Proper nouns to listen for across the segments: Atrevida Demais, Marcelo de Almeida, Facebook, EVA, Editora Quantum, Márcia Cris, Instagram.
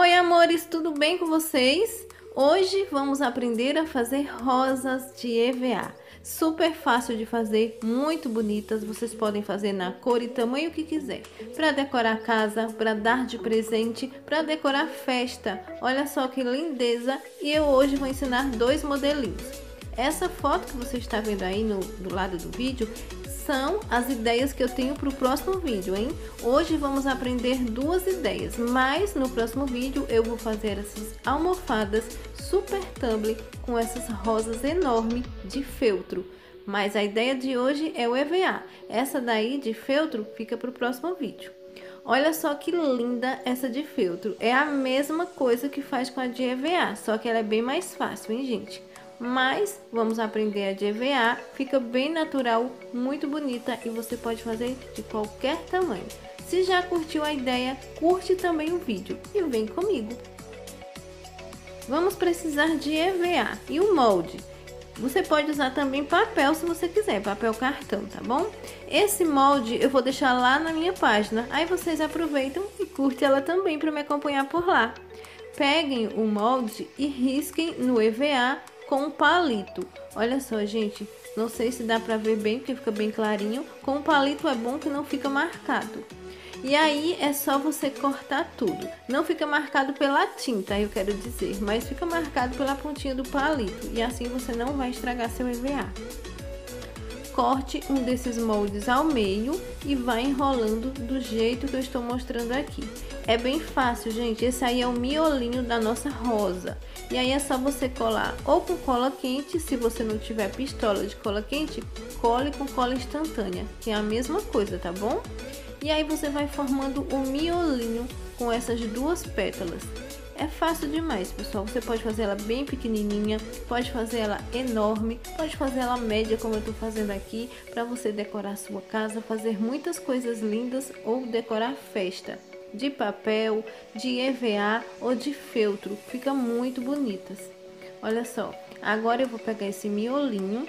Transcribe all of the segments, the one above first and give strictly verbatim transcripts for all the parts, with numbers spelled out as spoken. Oi amores, tudo bem com vocês? Hoje vamos aprender a fazer rosas de E V A. Super fácil de fazer, muito bonitas. Vocês podem fazer na cor e tamanho que quiser. Para decorar a casa, para dar de presente, para decorar festa. Olha só que lindeza! E eu hoje vou ensinar dois modelinhos. Essa foto que você está vendo aí no, do lado do vídeo são as ideias que eu tenho para o próximo vídeo, hein? Hoje vamos aprender duas ideias, mas no próximo vídeo eu vou fazer essas almofadas super tumble com essas rosas enormes de feltro. Mas a ideia de hoje é o E V A. Essa daí de feltro fica para o próximo vídeo. Olha só que linda essa de feltro. É a mesma coisa que faz com a de E V A, só que ela é bem mais fácil, hein, gente? Mas vamos aprender a de E V A, fica bem natural, muito bonita e você pode fazer de qualquer tamanho. Se já curtiu a ideia, curte também o vídeo e vem comigo. Vamos precisar de E V A e o molde. Você pode usar também papel se você quiser, papel cartão, tá bom? Esse molde eu vou deixar lá na minha página, aí vocês aproveitam e curte ela também para me acompanhar por lá. Peguem o molde e risquem no E V A com um palito. Olha só, gente, não sei se dá pra ver bem, porque fica bem clarinho. Com o palito é bom que não fica marcado. E aí é só você cortar tudo. Não fica marcado pela tinta, eu quero dizer, mas fica marcado pela pontinha do palito. E assim você não vai estragar seu E V A. Corte um desses moldes ao meio e vai enrolando do jeito que eu estou mostrando aqui. É bem fácil, gente. Esse aí é o miolinho da nossa rosa. E aí é só você colar ou com cola quente, se você não tiver pistola de cola quente, cole com cola instantânea, que é a mesma coisa, tá bom? E aí você vai formando o miolinho com essas duas pétalas. É fácil demais, pessoal. Você pode fazer ela bem pequenininha, pode fazer ela enorme, pode fazer ela média, como eu tô fazendo aqui, para você decorar a sua casa, fazer muitas coisas lindas ou decorar festa. De papel, de E V A ou de feltro, fica muito bonitas. Olha só, agora eu vou pegar esse miolinho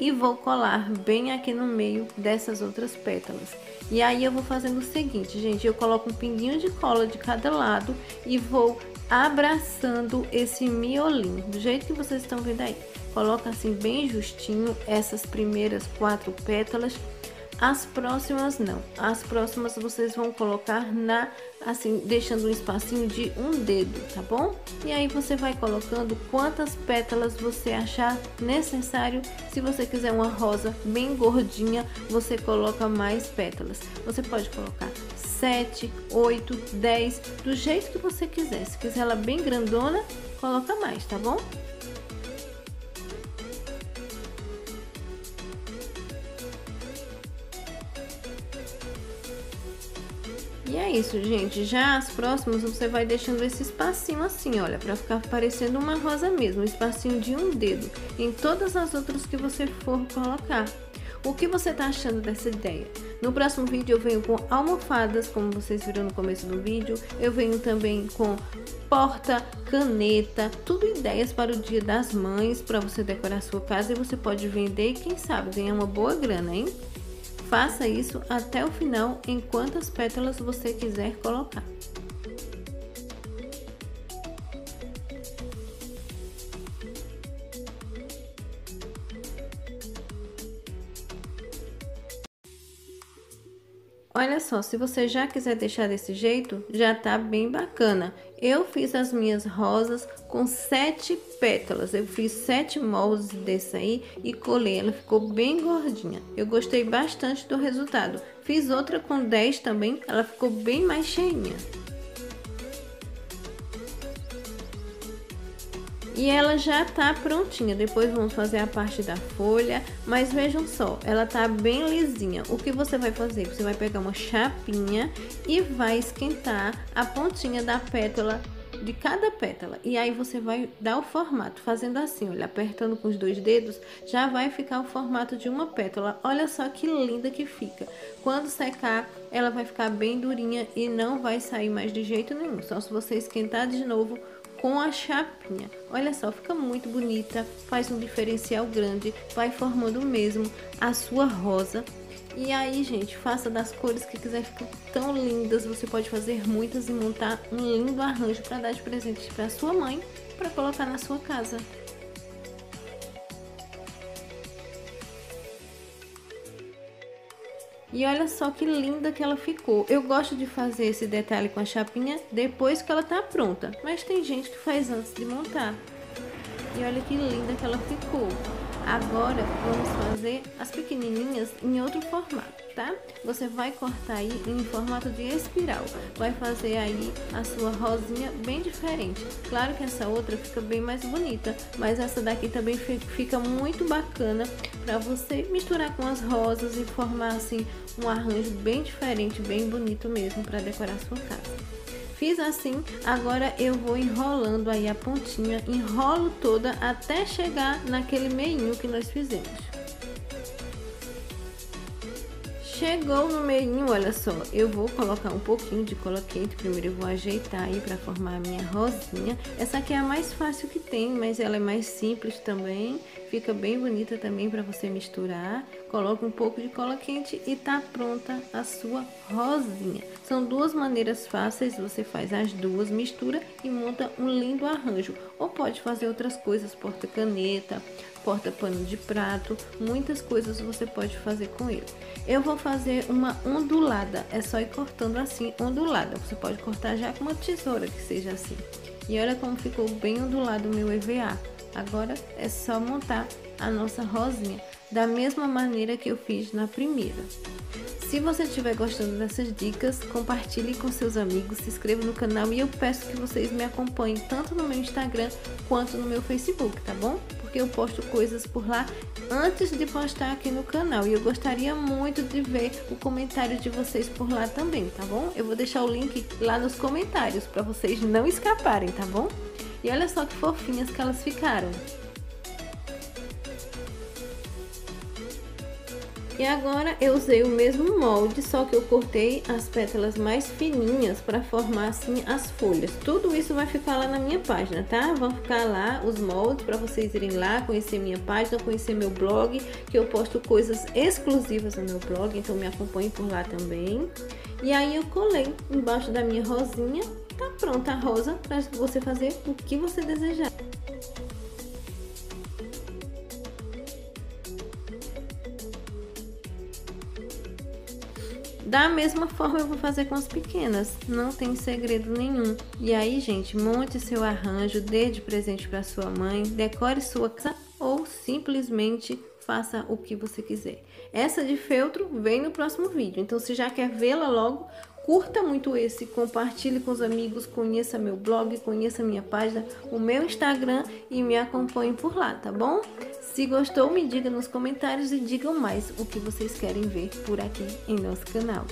e vou colar bem aqui no meio dessas outras pétalas. E aí eu vou fazendo o seguinte, gente, eu coloco um pinguinho de cola de cada lado e vou abraçando esse miolinho, do jeito que vocês estão vendo aí. Coloca assim bem justinho essas primeiras quatro pétalas. As próximas não, as próximas vocês vão colocar na, assim, deixando um espacinho de um dedo, tá bom? E aí você vai colocando quantas pétalas você achar necessário. Se você quiser uma rosa bem gordinha, você coloca mais pétalas. Você pode colocar sete, oito, dez, do jeito que você quiser. Se quiser ela bem grandona, coloca mais, tá bom? E é isso, gente. Já as próximas você vai deixando esse espacinho assim, olha, pra ficar parecendo uma rosa mesmo, um espacinho de um dedo, em todas as outras que você for colocar. O que você tá achando dessa ideia? No próximo vídeo eu venho com almofadas, como vocês viram no começo do vídeo. Eu venho também com porta, caneta, tudo ideias para o Dia das Mães, pra você decorar a sua casa e você pode vender e quem sabe ganhar uma boa grana, hein? Faça isso até o final, em quantas pétalas você quiser colocar. Olha só, se você já quiser deixar desse jeito, já tá bem bacana. Eu fiz as minhas rosas com sete pétalas, eu fiz sete moldes desse aí e colei, ela ficou bem gordinha. Eu gostei bastante do resultado. Fiz outra com dez também, ela ficou bem mais cheinha. E ela já tá prontinha, depois vamos fazer a parte da folha, mas vejam só, ela tá bem lisinha. O que você vai fazer? Você vai pegar uma chapinha e vai esquentar a pontinha da pétala, de cada pétala. E aí você vai dar o formato, fazendo assim, olha, apertando com os dois dedos, já vai ficar o formato de uma pétala. Olha só que linda que fica. Quando secar, ela vai ficar bem durinha e não vai sair mais de jeito nenhum, só se você esquentar de novo com a chapinha. Olha só, fica muito bonita, faz um diferencial grande, vai formando mesmo a sua rosa. E aí, gente, faça das cores que quiser, ficam tão lindas. Você pode fazer muitas e montar um lindo arranjo para dar de presente para sua mãe, para colocar na sua casa. E olha só que linda que ela ficou. Eu gosto de fazer esse detalhe com a chapinha depois que ela tá pronta, mas tem gente que faz antes de montar. E olha que linda que ela ficou. Agora vamos fazer as pequenininhas em outro formato, tá? Você vai cortar aí em formato de espiral. Vai fazer aí a sua rosinha bem diferente. Claro que essa outra fica bem mais bonita, mas essa daqui também fica muito bacana para você misturar com as rosas e formar assim um arranjo bem diferente, bem bonito mesmo para decorar a sua casa. Fiz assim, agora eu vou enrolando aí a pontinha, enrolo toda até chegar naquele meinho que nós fizemos. Chegou no meinho, olha só, eu vou colocar um pouquinho de cola quente, primeiro eu vou ajeitar aí para formar a minha rosinha. Essa aqui é a mais fácil que tem, mas ela é mais simples também, fica bem bonita também para você misturar. Coloca um pouco de cola quente e tá pronta a sua rosinha. São duas maneiras fáceis, você faz as duas, mistura e monta um lindo arranjo. Ou pode fazer outras coisas, porta-caneta, porta-pano de prato, muitas coisas você pode fazer com ele. Eu vou fazer uma ondulada, é só ir cortando assim, ondulada. Você pode cortar já com uma tesoura que seja assim. E olha como ficou bem ondulado o meu E V A. Agora é só montar a nossa rosinha, da mesma maneira que eu fiz na primeira. Se você estiver gostando dessas dicas, compartilhe com seus amigos, se inscreva no canal e eu peço que vocês me acompanhem tanto no meu Instagram quanto no meu Facebook, tá bom? Porque eu posto coisas por lá antes de postar aqui no canal e eu gostaria muito de ver o comentário de vocês por lá também, tá bom? Eu vou deixar o link lá nos comentários para vocês não escaparem, tá bom? E olha só que fofinhas que elas ficaram! E agora eu usei o mesmo molde, só que eu cortei as pétalas mais fininhas para formar assim as folhas. Tudo isso vai ficar lá na minha página, tá? Vão ficar lá os moldes para vocês irem lá, conhecer minha página, conhecer meu blog, que eu posto coisas exclusivas no meu blog, então me acompanhe por lá também. E aí eu colei embaixo da minha rosinha, tá pronta a rosa para você fazer o que você desejar. Da mesma forma eu vou fazer com as pequenas, não tem segredo nenhum. E aí, gente, monte seu arranjo, dê de presente para sua mãe, decore sua casa ou simplesmente faça o que você quiser. Essa de feltro vem no próximo vídeo, então se já quer vê-la logo, curta muito esse, compartilhe com os amigos, conheça meu blog, conheça minha página, o meu Instagram e me acompanhe por lá, tá bom? Se gostou, me diga nos comentários e digam mais o que vocês querem ver por aqui em nosso canal.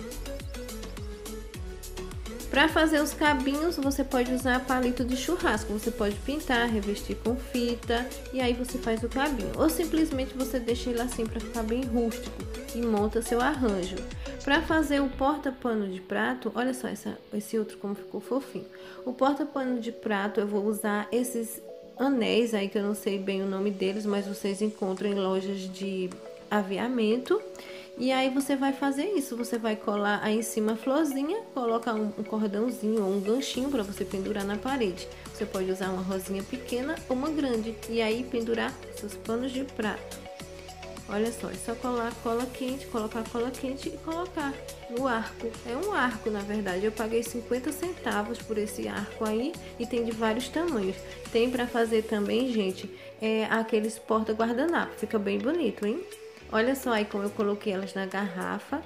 Para fazer os cabinhos, você pode usar palito de churrasco, você pode pintar, revestir com fita e aí você faz o cabinho. Ou simplesmente você deixa ele assim para ficar bem rústico e monta seu arranjo. Para fazer o porta-pano de prato, olha só essa, esse outro como ficou fofinho. O porta-pano de prato eu vou usar esses anéis aí que eu não sei bem o nome deles, mas vocês encontram em lojas de aviamento. E aí você vai fazer isso, você vai colar aí em cima a florzinha, coloca um cordãozinho ou um ganchinho para você pendurar na parede. Você pode usar uma rosinha pequena ou uma grande e aí pendurar seus panos de prato. Olha só, é só colar cola quente, colocar cola quente e colocar no arco. É um arco, na verdade. Eu paguei cinquenta centavos por esse arco aí e tem de vários tamanhos. Tem pra fazer também, gente, é, aqueles porta-guardanapo. Fica bem bonito, hein? Olha só aí como eu coloquei elas na garrafa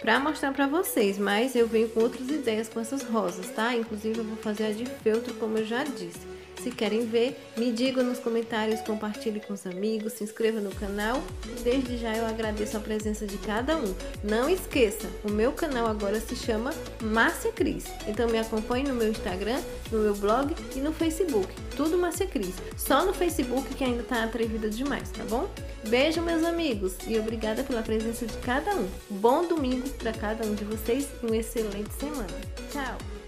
pra mostrar pra vocês, mas eu venho com outras ideias com essas rosas, tá? Inclusive eu vou fazer a de feltro, como eu já disse. Se querem ver, me digam nos comentários, compartilhe com os amigos, se inscreva no canal. Desde já eu agradeço a presença de cada um. Não esqueça, o meu canal agora se chama Márcia Cris. Então me acompanhe no meu Instagram, no meu blog e no Facebook. Tudo Márcia Cris. Só no Facebook que ainda tá atrevida demais, tá bom? Beijo, meus amigos, e obrigada pela presença de cada um. Bom domingo para cada um de vocês e uma excelente semana. Tchau!